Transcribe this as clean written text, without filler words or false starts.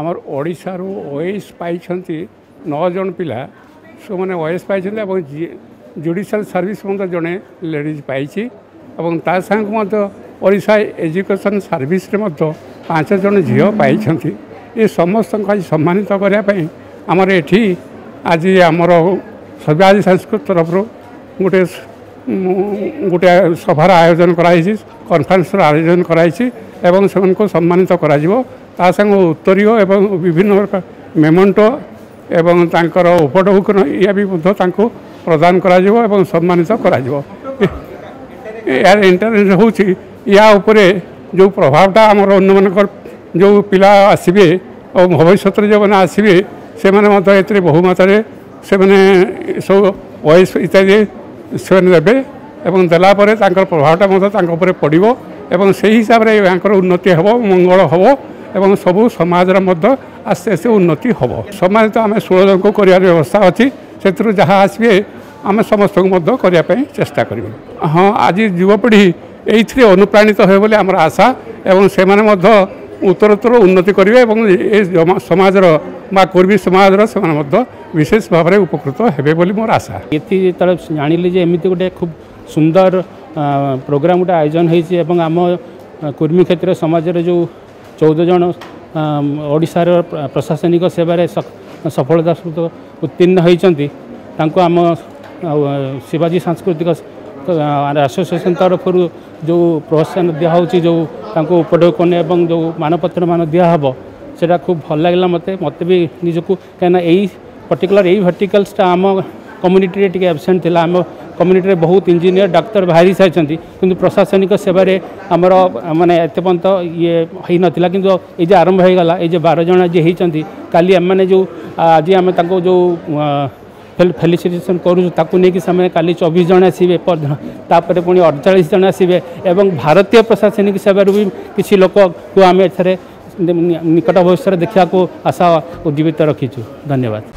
आमर ओडिशारू ओएस पाई 9 जन पिला सो मैंने ओएस पाई जुडिशियल सर्विस जड़े लेडीज पाई ओडिशा एजुकेशन सर्विस 5 जन झील पाई ये समस्त सम्मानित करने आमर एटी आज आमर शिवाजी संस्कृत तरफ गोटे गोटे सभार आयोजन कराई कन्फरेन्सर आयोजन कराई एवं से सम्मानित करा उत्तरीय एवं विभिन्न मेमोंटो एवं उपटोकन या भी प्रदान एवं सम्मानित करा यार इंटरेस्ट हूँ या उपरे जो प्रभावटा आमर अन्य जो पिला आसबे और भविष्य जो मैंने आसबे से मैंने बहु मात्र से मैंने सब वॉइस इत्यादि से देवे एवं देलापर प्रभावटा पड़ो एवं से हिसाब से यहाँ उन्नति हम मंगल हम एवं सबू समाज आस्ते आस्ते उन्नति हम समाज तो आम 16 जन को कर व्यवस्था अच्छी से जहाँ आसबे आम समस्त करने चेष्टा कर हाँ आज युवपीढ़ी ये अनुप्राणित हो बोले आमर आशा एवं से उत्तरोत्तर उन्नति करेंगे और समाज कुर्मी समाज से विशेष भाव में उपकृत होबे बोली मोर आशा ये जानी जे एमती गोटे खूब सुंदर प्रोग्राम गोटे आयोजन होती आम कुर्मी क्षेत्र समाज जो 14 जन ओडिशार प्रशासनिक सेवार सफलता सहित उत्तीर्ण होती आम शिवाजी सांस्कृतिक एसोसिएशन तरफ जो प्रोत्साहन दिहूँ जो उपटोकन एवं जो मानपत्र मान दिहब से खूब भल लगे मत मत भी निजक कहीं यही पर्टिकुलर यही वर्टिकल्सटा आम कम्युनिटी टी एब्सेंट थी आम कम्युनिटी बहुत इंजीनियर डाक्टर बाहरी सारी कि प्रशासनिक सेवार आमर मानने एत पर्यत ये हो नाला कि ये आरंभ होगा ये 12 जन आज होती काली आम मैंने जो आज आम जो फेलिसिटेसन करें काली 24 जन आसबे तापर पुणी 48 जन आसबे एवं भारतीय प्रशासनिक सेवार भी किसी लोक को आम एथरे निकट भविष्य देखा को आशा उद्दीपित रखीचु धन्यवाद।